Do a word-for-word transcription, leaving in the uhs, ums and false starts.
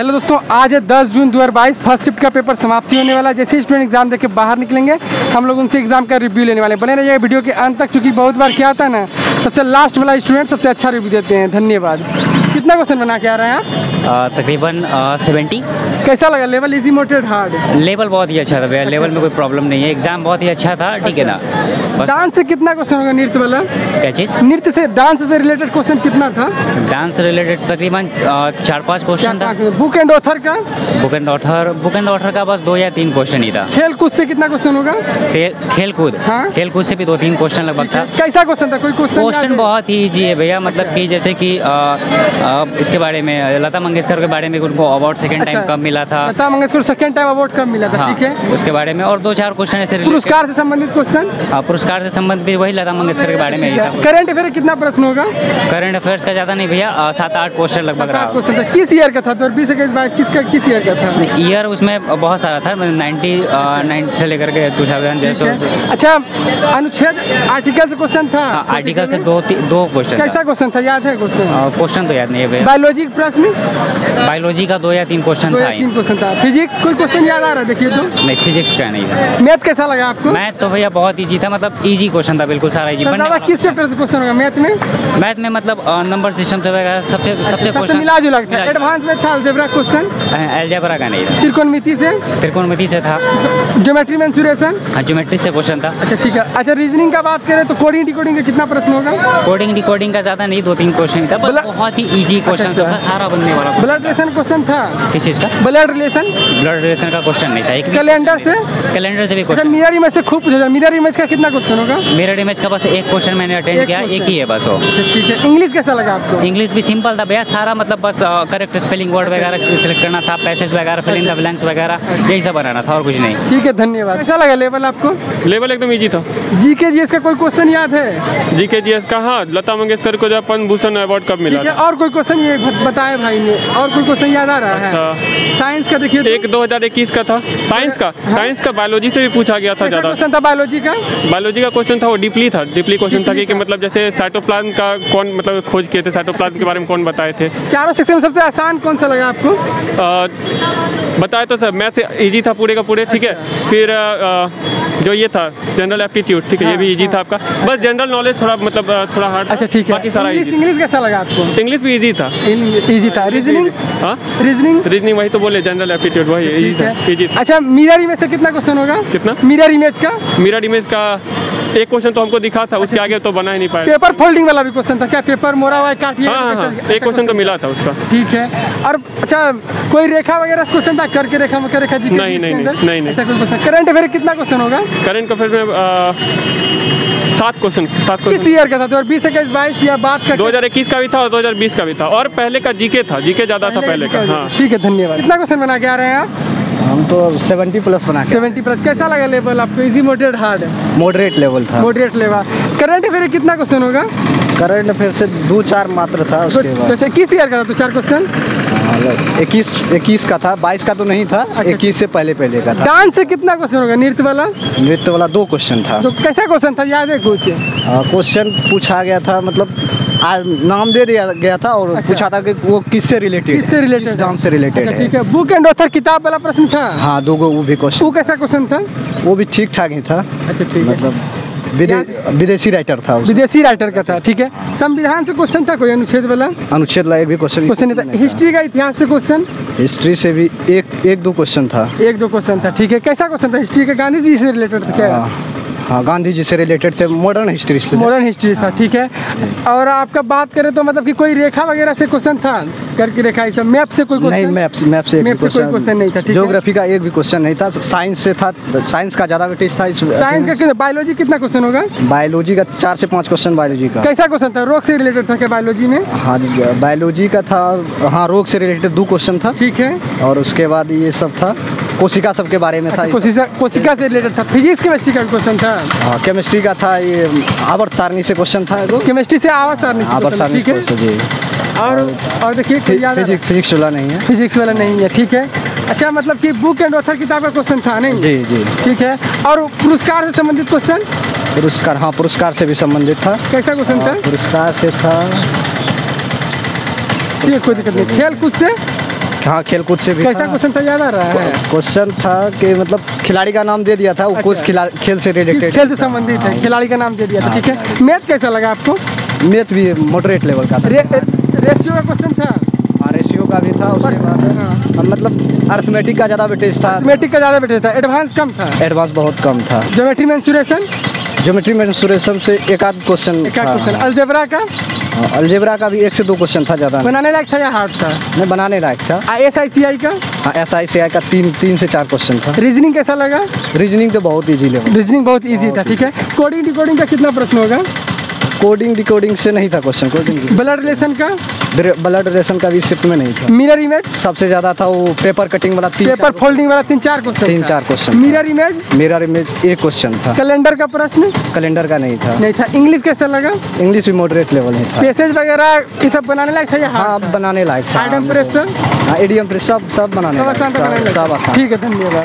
Hello दोस्तों, आज है दस जून दो हज़ार बाईस। फर्स्ट शिफ्ट का पेपर समाप्ति होने वाला है। जैसे स्टूडेंट एग्जाम देके बाहर निकलेंगे, हम लोग उनसे एग्जाम का रिव्यू लेने वाले हैं। बने रहिएगा वीडियो के अंत तक, क्योंकि बहुत बार क्या होता है ना, सबसे लास्ट वाला स्टूडेंट सबसे अच्छा रिव्यू देते हैं। धन्यवाद। कितना क्वेश्चन बना के आ रहे हैं आप? तकरीबन सेवेंटी। कैसा लगा level? Easy, moderate, hard? Level बहुत ही अच्छा था भैया। अच्छा, लेवल में कोई प्रॉब्लम नहीं है। एग्जाम बहुत ही अच्छा था। ठीक है ना। डांस से कितना क्वेश्चन होगा? नृत्य वाला क्या चीज़? नृत्य से, डांस से रिलेटेड क्वेश्चन कितना था? डांस से रिलेटेड तकरीबन चार पाँच क्वेश्चन था। बुक एंड ऑथर का? Book and author book and author का बस दो या तीन क्वेश्चन ही था। खेल कूद से कितना क्वेश्चन होगा? खेल कूद हाँ? खेल कूद से भी दो तीन क्वेश्चन लगभग था। कैसा क्वेश्चन था? कोई क्वेश्चन? क्वेश्चन बहुत ही ईजी है भैया। मतलब कि जैसे कि इसके बारे में, लता मंगेशकर के बारे में उनको अवार्ड सेकेंड टाइम कब मिला था? Lata Mangeshkar second time award कब मिला था? ठीक है, उसके बारे में और दो चार क्वेश्चन ऐसे। पुरस्कार से संबंधित क्वेश्चन? पुरस्कार से संबंधित भी वही लता मंगेशकर के बारे में ही था। करंट अफेयर कितना प्रश्न होगा? करंट अफेयर्स का ज़्यादा नहीं भैया, सात आठ क्वेश्चन लगभग रहा। किस ईयर का था? बीस इक्कीस बाईस किसका किस ईयर का था? ईयर उसमें बहुत सारा था, मतलब नाइन्टी नाइन से लेकर के टू थाउजेंड। अच्छा, अनुच्छेद आर्टिकल से क्वेश्चन था? आर्टिकल से दो दो क्वेश्चन। कैसा क्वेश्चन था? याद है क्वेश्चन? क्वेश्चन तो याद नहीं है। बायोलॉजी प्रश्न? बायोलॉजी का दो या तीन क्वेश्चन था। तीन क्वेश्चन था। फिजिक्स कोई क्वेश्चन याद आ रहा है? देखिए तो नहीं, फिजिक्स का नहीं था। मैथ कैसा लगा आपको? मैथ तो भैया बहुत ईजी था, मतलब ईजी क्वेश्चन था, बिल्कुल सारा ईजी। किस चैप्टर से क्वेश्चन होगा मैथ में? मैथ में मतलब नंबर सिस्टम वगैरह सबसे सबसे क्वेश्चन मिला जुला था। एडवांस में था अलजेब्रा क्वेश्चन? अलजेब्रा का नहीं था। त्रिकोणमिति से? त्रिकोणमिति से था। Geometry mensuration? ज्योमेट्री से क्वेश्चन था। अच्छा ठीक है। अच्छा, रीजनिंग का बात करें तो कोडिंग डिकोडिंग का कितना प्रश्न होगा? कोडिंग डिकोडिंग का ज़्यादा नहीं, दो तीन क्वेश्चन था। बहुत ही ईजी क्वेश्चन था, सारा बनने वाला। ब्लड रिलेशन क्वेश्चन था? किस चीज़ का? Blood relation? ब्लड रिलेशन का क्वेश्चन नहीं था। कैलेंडर से? कैलेंडर से भी क्वेश्चन। मिरर इमेज से खूब पूछा। मिरर इमेज का कितना क्वेश्चन होगा? मिरर इमेज का बस एक क्वेश्चन मैंने अटेंड किया, एक ही है बस वो। ठीक है। इंग्लिश कैसा लगा आपको? इंग्लिश भी सिंपल था भैया, सारा मतलब बस करेक्ट स्पेलिंग वर्ड वगैरह सिलेक्ट करना था, पैसेज वगैरह, फिलिंग द ब्लैंक्स वगैरह, यही सब बनाना था और कुछ नहीं। ठीक है, धन्यवाद। कैसा लगा लेवल आपको? लेवल एकदम इजी था। जीकेजीएस का कोई क्वेश्चन याद है? जीकेजीएस का हाँ, लता मंगेशकर को जब पद्म भूषण अवार्ड कब मिला था। और कोई क्वेश्चन ये बताया भाई ने? और कोई क्वेश्चन याद आ रहा है? साइंस का देखिए, एक दो हजार इक्कीस का था। साइंस का साइंस का बायोलॉजी से भी पूछा गया था। ज्यादा क्वेश्चन था बायोलॉजी का? बायोलॉजी का क्वेश्चन था वो डीपली था। डीपली क्वेश्चन था कि मतलब जैसे साइटोप्लाज्म का कौन मतलब खोज किए थे, साइटोप्लाज्म के बारे में कौन बताए थे। चारों सेक्शन में सबसे आसान कौन सा लगा आपको? बताया तो सर, मैथ इजी था पूरे का पूरे। ठीक है, फिर जो ये था जनरल एप्टीट्यूड, ठीक है हाँ, ये भी इजी हाँ, था आपका हाँ, बस जनरल नॉलेज थोड़ा मतलब थोड़ा हार्ड। अच्छा ठीक है, बाकी सारा इजी। इंग्लिश कैसा लगा आपको? इंग्लिश भी इजी था। इजी था। रीजनिंग? हाँ रीजनिंग रीजनिंग वही तो बोले, जनरल एप्टीट्यूड वही इजी था। इजी। अच्छा, मिरर इमेज से कितना क्वेश्चन होगा? कितना? मिरर इमेज का? मिरर इमेज का एक क्वेश्चन तो हमको दिखा था, उसके आगे तो बना ही नहीं पाया। पेपर फोल्डिंग वाला भी क्वेश्चन था क्या? पेपर मोड़ा हुआ काटिए हाँ, हाँ, एक क्वेश्चन तो मिला था उसका। ठीक है। और अच्छा, कोई रेखा वगैरह क्वेश्चन था? करके रेखा में रेखा जी? नहीं नहीं नहीं नहीं क्वेश्चन। करंट अफेयर कितना क्वेश्चन होगा? करंट अफेयर में सात क्वेश्चन। सात क्वेश्चन। किस ईयर का था? दो हज़ार बीस इक्कीस बाईस या बात का? दो हज़ार इक्कीस का भी था और दो हज़ार बीस का भी था, और पहले का जीके था। जीके ज़्यादा था पहले का। हाँ ठीक है, धन्यवाद। कितना क्वेश्चन बना के आ रहे हैं आप? हम तो सेवेंटी प्लस बना। Seventy plus. कैसा लगा लेवल आपको? Easy, moderate, hard? Moderate level था। Moderate level. करंट अफेयर कितना क्वेश्चन होगा? करंट अफेयर से दो चार मात्र था। उसके बाद तो किस ईयर का था? तो चार क्वेश्चन। इक्कीस इक्कीस का था, बाईस का तो नहीं था। इक्कीस से पहले पहले का था। डांस से कितना क्वेश्चन होगा? नृत्य वाला? नृत्य वाला दो क्वेश्चन था। तो कैसा क्वेश्चन था? याद है कुछ? क्वेश्चन पूछा गया था, मतलब आज नाम दे दिया गया था और अच्छा। पूछा था कि वो किससे रिलेटेड किससे रिलेटेड किस डांस से रिलेटेड है। ठीक है। बुक एंड ऑथर किताब वाला प्रश्न था? हाँ, दो वो भी क्वेश्चन। वो कैसा क्वेश्चन था? वो भी ठीक ठाक ही था। अच्छा ठीक है, मतलब विदे, विदेशी राइटर था। विदेशी राइटर का था। ठीक है। संविधान से क्वेश्चन था? कोई अनुच्छेद वाला? अनुच्छेद वाला एक भी क्वेश्चन क्वेश्चन था। हिस्ट्री का, इतिहास से क्वेश्चन? हिस्ट्री से भी एक एक दो क्वेश्चन था। एक दो क्वेश्चन था। ठीक है। कैसा क्वेश्चन था हिस्ट्री का? गांधी जी से रिलेटेड था क्या? हाँ, गांधी जी से रिलेटेड थे। मॉडर्न हिस्ट्री से मॉडर्न हिस्ट्री था। ठीक है। और आपका बात करें तो मतलब कि कोई रेखा वगैरह से क्वेश्चन था? करके रेखा से? मैप से कोई क्वेश्चन नहीं? मैप से मैप से क्वेश्चन नहीं था। ज्योग्राफी का एक भी क्वेश्चन नहीं था। साइंस से था, साइंस का ज़्यादा वेटेज था। साइंस का? बायोलॉजी कितना क्वेश्चन होगा? बायोलॉजी का चार से पाँच क्वेश्चन बायोलॉजी का। कैसा क्वेश्चन था? रोग से रिलेटेड था क्या बायोलॉजी में? हाँ, बायोलॉजी का था। हाँ, रोग से रिलेटेड दो क्वेश्चन था। ठीक है। और उसके बाद ये सब था, कोशिका सबके बारे में था। कोशिका कोशिका से रिलेटेड था। फिजिक्स केमिस्ट्री का क्वेश्चन था? हाँ, केमिस्ट्री का था। ये आवर्त सारणी से क्वेश्चन था। केमिस्ट्री से आवर्त सारणी। आवर्त सारणी जी। और और देखिए फिजिक्स फिजिक्स वाला नहीं है। फिजिक्स वाला नहीं है। ठीक है। अच्छा, मतलब कि बुक एंड ऑथर किताब का क्वेश्चन था नहीं? जी जी। ठीक है। और पुरस्कार से संबंधित क्वेश्चन? पुरस्कार, हाँ पुरस्कार से भी संबंधित था। कैसा क्वेश्चन था? पुरस्कार से था। कोई दिक्कत नहीं। खेल कूद से? हाँ, खेल कूद से भी। कैसा क्वेश्चन था, याद आ रहा है? क्वेश्चन था कि मतलब खिलाड़ी का नाम दे दिया था, वो कुछ खेल से रिलेटेड, खेल से संबंधित है, खिलाड़ी का नाम दे दिया था। ठीक है, मैथ कैसा लगा आपको? मैथ भी मॉडरेट लेवल का था। रेशियो का क्वेश्चन था, रेशियो का भी था। उसके बाद मतलब अर्थमेटिक का ज़्यादा वेटेज था, अर्थमेटिक का ज़्यादा वेटेज था। एडवांस कम था, एडवांस बहुत कम था। ज्योमेट्री मेंसुरेशन, ज्योमेट्री मेंसुरेशन से एक आध क्वेश्चन था। अलजेब्रा का, अलजेब्रा का भी एक से दो क्वेश्चन था। ज़्यादा बनाने लायक था या हार्ड था? नहीं, बनाने लायक था। एस आई सी आई का, हाँ एस आई सी आई का तीन तीन से चार क्वेश्चन था। रीजनिंग कैसा लगा? रीजनिंग तो बहुत ईजी लगा, रीजनिंग बहुत ईजी था। ठीक है, कोडिंग डिकोडिंग का कितना प्रश्न होगा? कोडिंग डिकोडिंग से नहीं था क्वेश्चन। कोडिंग ब्लड रिलेशन का, ब्लड रिलेशन का भी इस शिफ्ट में नहीं था। मिरर इमेज सबसे ज्यादा था, वो पेपर कटिंग वाला, पेपर फोल्डिंग वाला तीन चार क्वेश्चन, तीन चार question. Mirror image, mirror image एक क्वेश्चन था। कैलेंडर का प्रश्न, कैलेंडर का नहीं था, नहीं था। इंग्लिश कैसा लगा? इंग्लिश भी मॉडरेट लेवल में था। पैसेज वगैरह ये सब बनाने लायक था या हां, बनाने लायक था। एडीएम प्रेस, सब सब बनाने लायक था। ठीक है, धन्यवाद।